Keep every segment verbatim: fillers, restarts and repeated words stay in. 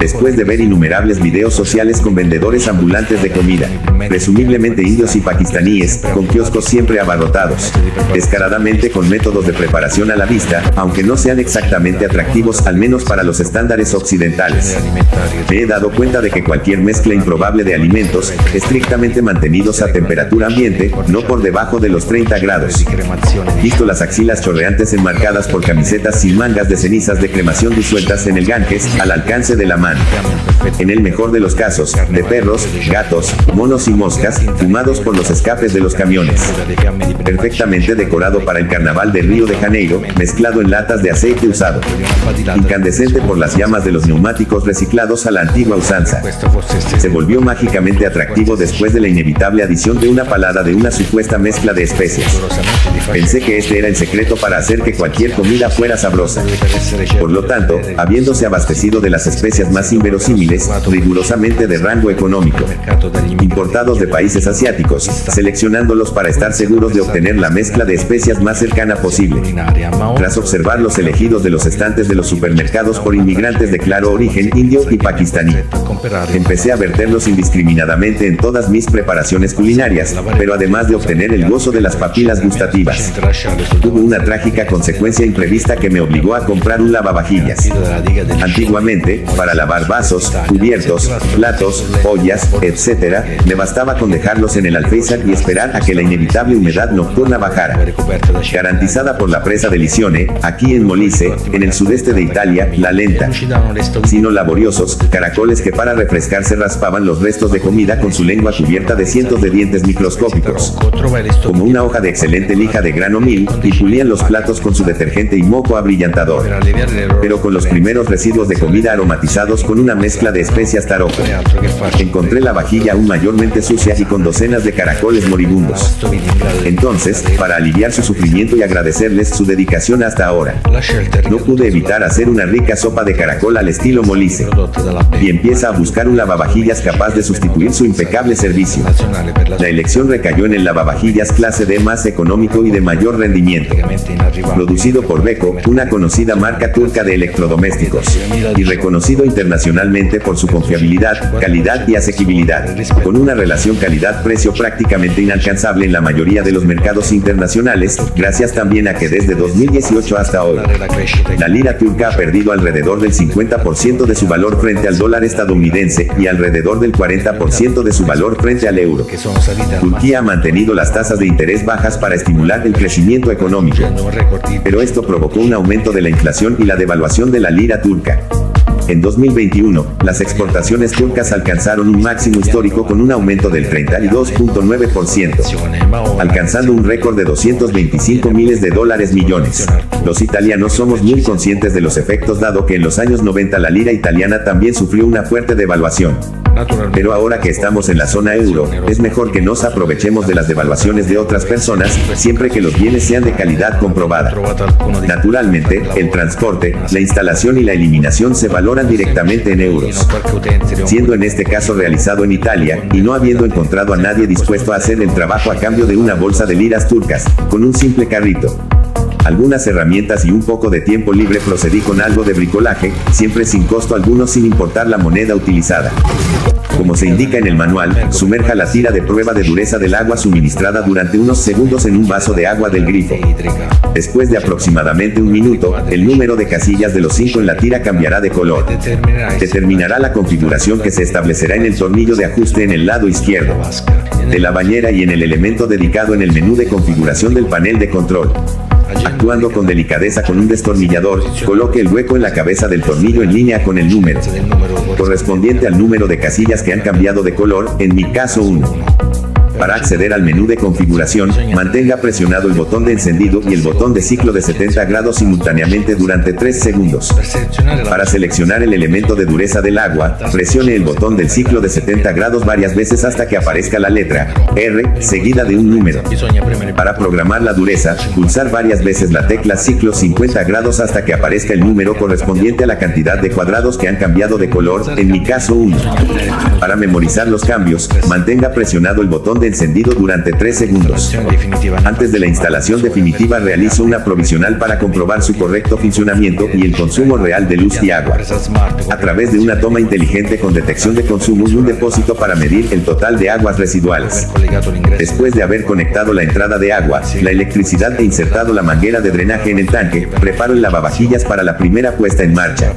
después de ver innumerables videos sociales con vendedores ambulantes de comida, presumiblemente indios y pakistaníes, con kioscos siempre abarrotados, descaradamente con métodos de preparación a la vista, aunque no sean exactamente atractivos al menos para los estándares occidentales. Me he dado cuenta de que cualquier mezcla improbable de alimentos, estrictamente mantenidos a temperatura ambiente, no por debajo de los treinta grados. Visto las axilas chorreantes enmarcadas por camisetas sin mangas de cenizas de cremación disueltas en el Ganges, al alcance de la mano. En el mejor de los casos, de perros, gatos, monos y moscas, fumados por los escapes de los camiones. Perfectamente decorado para el carnaval de Río de Janeiro, mezclado en latas de aceite usado. Incandescente por las llamas de los neumáticos reciclados a la antigua usanza. Se volvió mágicamente atractivo después de la inevitable adición de una palada de una supuesta mezcla de especias. Pensé que este era el secreto para hacer que cualquier comida fuera sabrosa. Por lo tanto, habiéndose abastecido de las especias más inverosímiles, rigurosamente de rango económico, importados de países asiáticos, seleccionándolos para estar seguros de obtener la mezcla de especias más cercana posible. Tras observar los elegidos de los estantes de los supermercados por inmigrantes de claro origen indio y pakistaní, empecé a verterlos indiscriminadamente en todas mis preparaciones culinarias, pero además de obtener el gozo de las papilas gustativas, hubo una trágica consecuencia imprevista que me obligó a comprar un lavavajillas. Antiguamente, para lavar vasos, cubiertos, platos, ollas, etcétera, me bastaba con dejarlos en el alféizar y esperar a que la inevitable humedad nocturna bajara. Garantizada por la presa de Lisione, aquí en Molise, en el sudeste de Italia, la lenta, sino laboriosos, caracoles que para refrescarse raspaban los restos de comida con su lengua cubierta de cientos de dientes microscópicos, como una hoja de excelente lija de grano mil, y pulían los platos con su detergente y moco abrillantador, pero con los primeros residuos de comida aromatizados con una mezcla de especias tarocco. Encontré la vajilla aún mayormente sucia y con docenas de caracoles moribundos. Entonces, para aliviar su sufrimiento y agradecerles su dedicación hasta ahora, no pude evitar hacer una rica sopa de caracol al estilo Molise, y empieza a buscar un lavavajillas capaz de sustituir su impecable servicio. La elección recayó en el lavavajillas clase D más económico y de mayor rendimiento, producido por Beko, una conocida marca turca de electrodomésticos, y reconocido internacionalmente por su confiabilidad, calidad y asequibilidad, con una relación calidad-precio prácticamente inalcanzable en la mayoría de los mercados internacionales, gracias también a que desde dos mil dieciocho hasta hoy, la lira turca ha perdido alrededor del cincuenta por ciento de su valor frente al dólar estadounidense y alrededor del cuarenta por ciento de su valor frente al euro. Turquía ha mantenido las tasas de interés bajas para estimular el crecimiento económico, pero esto provocó un aumento de la inflación y la devaluación de la lira turca. En dos mil veintiuno, las exportaciones turcas alcanzaron un máximo histórico con un aumento del treinta y dos punto nueve por ciento, alcanzando un récord de doscientos veinticinco miles de dólares millones. Los italianos somos muy conscientes de los efectos dado que en los años noventa la lira italiana también sufrió una fuerte devaluación. Pero ahora que estamos en la zona euro, es mejor que nos aprovechemos de las devaluaciones de otras personas, siempre que los bienes sean de calidad comprobada. Naturalmente, el transporte, la instalación y la eliminación se valoran directamente en euros, siendo en este caso realizado en Italia, y no habiendo encontrado a nadie dispuesto a hacer el trabajo a cambio de una bolsa de liras turcas, con un simple carrito, algunas herramientas y un poco de tiempo libre procedí con algo de bricolaje, siempre sin costo alguno sin importar la moneda utilizada. Como se indica en el manual, sumerja la tira de prueba de dureza del agua suministrada durante unos segundos en un vaso de agua del grifo. Después de aproximadamente un minuto, el número de casillas de los cinco en la tira cambiará de color. Determinará la configuración que se establecerá en el tornillo de ajuste en el lado izquierdo de la bañera y en el elemento dedicado en el menú de configuración del panel de control. Actuando con delicadeza con un destornillador, coloque el hueco en la cabeza del tornillo en línea con el número correspondiente al número de casillas que han cambiado de color, en mi caso uno. Para acceder al menú de configuración, mantenga presionado el botón de encendido y el botón de ciclo de setenta grados simultáneamente durante tres segundos. Para seleccionar el elemento de dureza del agua, presione el botón del ciclo de setenta grados varias veces hasta que aparezca la letra R, seguida de un número. Para programar la dureza, pulsar varias veces la tecla ciclo cincuenta grados hasta que aparezca el número correspondiente a la cantidad de cuadrados que han cambiado de color, en mi caso uno. Para memorizar los cambios, mantenga presionado el botón de encendido durante tres segundos. Antes de la instalación definitiva realizo una provisional para comprobar su correcto funcionamiento y el consumo real de luz y agua. A través de una toma inteligente con detección de consumo y un depósito para medir el total de aguas residuales. Después de haber conectado la entrada de agua, la electricidad e insertado la manguera de drenaje en el tanque, preparo el lavavajillas para la primera puesta en marcha.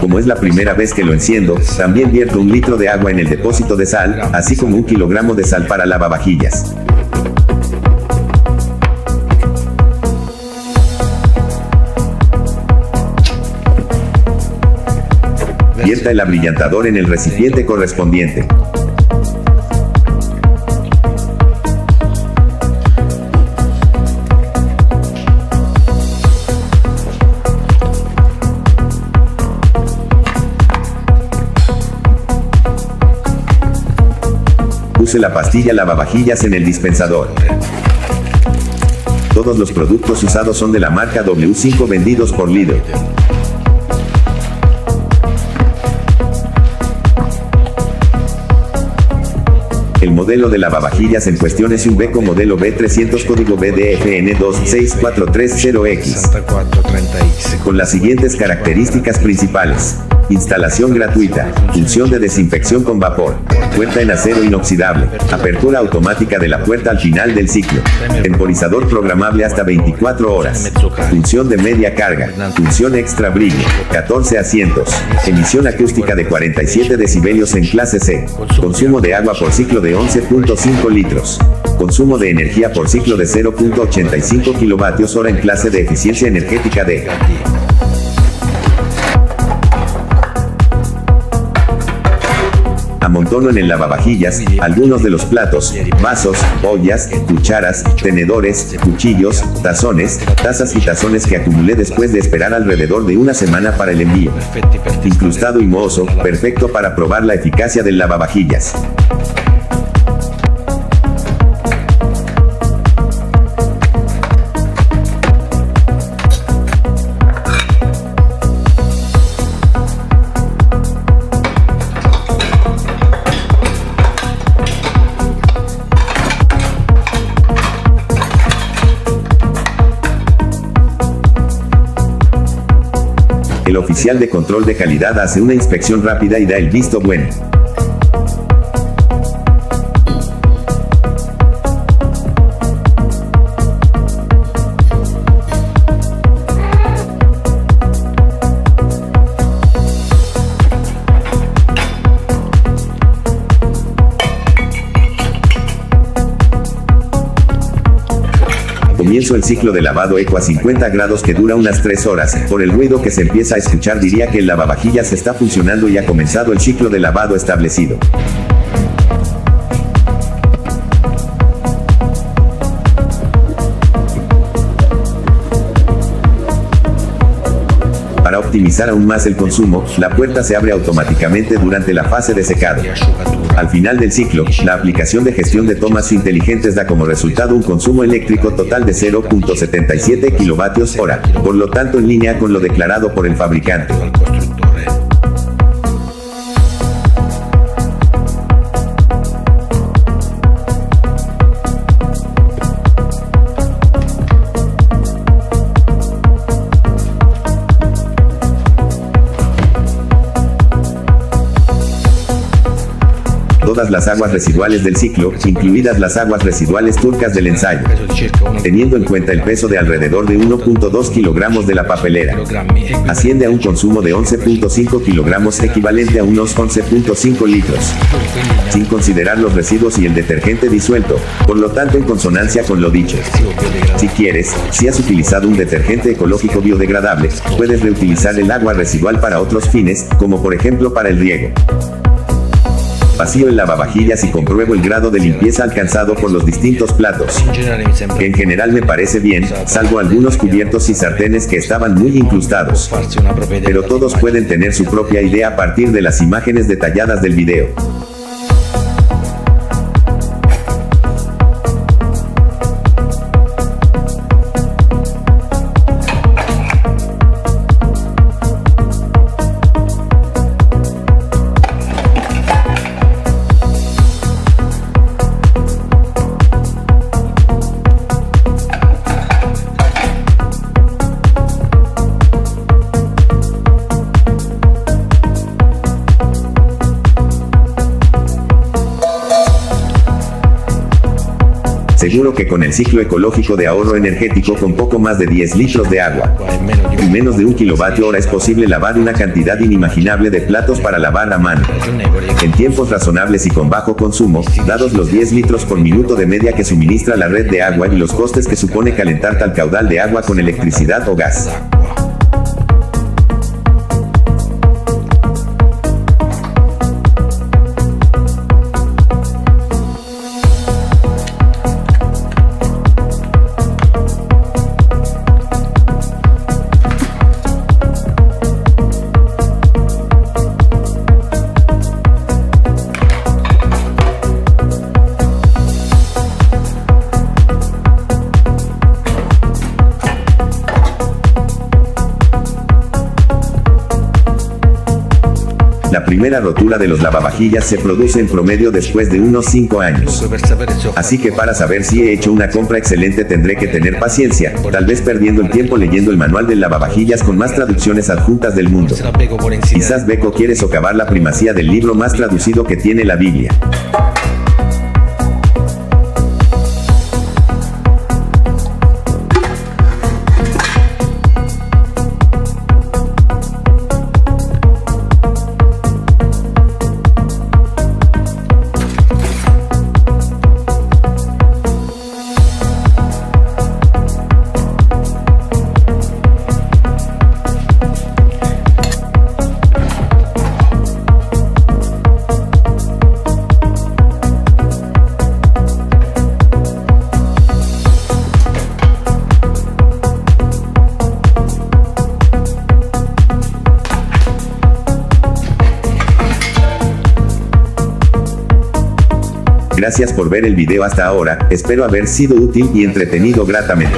Como es la primera vez que lo enciendo, también vierto un litro de agua en el depósito de sal, así como un kilogramo de sal para lavavajillas. Vierta el abrillantador en el recipiente correspondiente. Puse la pastilla lavavajillas en el dispensador. Todos los productos usados son de la marca W cinco vendidos por Lidl. El modelo de lavavajillas en cuestión es un Beko modelo B trescientos código B D F N dos seis cuatro tres cero X. Con las siguientes características principales. Instalación gratuita. Función de desinfección con vapor. Puerta en acero inoxidable. Apertura automática de la puerta al final del ciclo. Temporizador programable hasta veinticuatro horas. Función de media carga. Función extra brillo. catorce asientos. Emisión acústica de cuarenta y siete decibelios en clase C. Consumo de agua por ciclo de once punto cinco litros. Consumo de energía por ciclo de cero punto ochenta y cinco kilovatios hora en clase de eficiencia energética D. Amontono en el lavavajillas algunos de los platos, vasos, ollas, cucharas, tenedores, cuchillos, tazones, tazas y tazones que acumulé después de esperar alrededor de una semana para el envío. Incrustado y mohoso, perfecto para probar la eficacia del lavavajillas. El oficial de control de calidad hace una inspección rápida y da el visto bueno. Comienzo el ciclo de lavado eco a cincuenta grados que dura unas tres horas. Por el ruido que se empieza a escuchar diría que el lavavajillas está funcionando y ha comenzado el ciclo de lavado establecido. Para optimizar aún más el consumo, la puerta se abre automáticamente durante la fase de secado. Al final del ciclo, la aplicación de gestión de tomas inteligentes da como resultado un consumo eléctrico total de cero punto setenta y siete kilovatios hora, por lo tanto en línea con lo declarado por el fabricante. Todas las aguas residuales del ciclo, incluidas las aguas residuales turcas del ensayo, teniendo en cuenta el peso de alrededor de uno punto dos kilogramos de la papelera, asciende a un consumo de once punto cinco kilogramos equivalente a unos once punto cinco litros, sin considerar los residuos y el detergente disuelto, por lo tanto en consonancia con lo dicho. Si quieres, si has utilizado un detergente ecológico biodegradable, puedes reutilizar el agua residual para otros fines, como por ejemplo para el riego. Vacío el lavavajillas y compruebo el grado de limpieza alcanzado por los distintos platos, que en general me parece bien, salvo algunos cubiertos y sartenes que estaban muy incrustados, pero todos pueden tener su propia idea a partir de las imágenes detalladas del video. aseguro que con el ciclo ecológico de ahorro energético con poco más de diez litros de agua y menos de un kilovatio hora es posible lavar una cantidad inimaginable de platos para lavar a mano, en tiempos razonables y con bajo consumo, dados los diez litros por minuto de media que suministra la red de agua y los costes que supone calentar tal caudal de agua con electricidad o gas. La primera rotura de los lavavajillas se produce en promedio después de unos cinco años. Así que para saber si he hecho una compra excelente tendré que tener paciencia, tal vez perdiendo el tiempo leyendo el manual del lavavajillas con más traducciones adjuntas del mundo. Quizás Beko quiere socavar la primacía del libro más traducido que tiene la Biblia. Gracias por ver el video hasta ahora, espero haber sido útil y entretenido gratamente.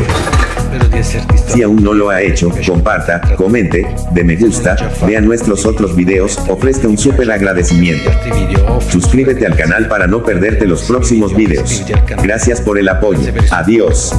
Si aún no lo ha hecho, comparta, comente, dé me gusta, vea nuestros otros videos, ofrezca un súper agradecimiento. Suscríbete al canal para no perderte los próximos videos. Gracias por el apoyo, adiós.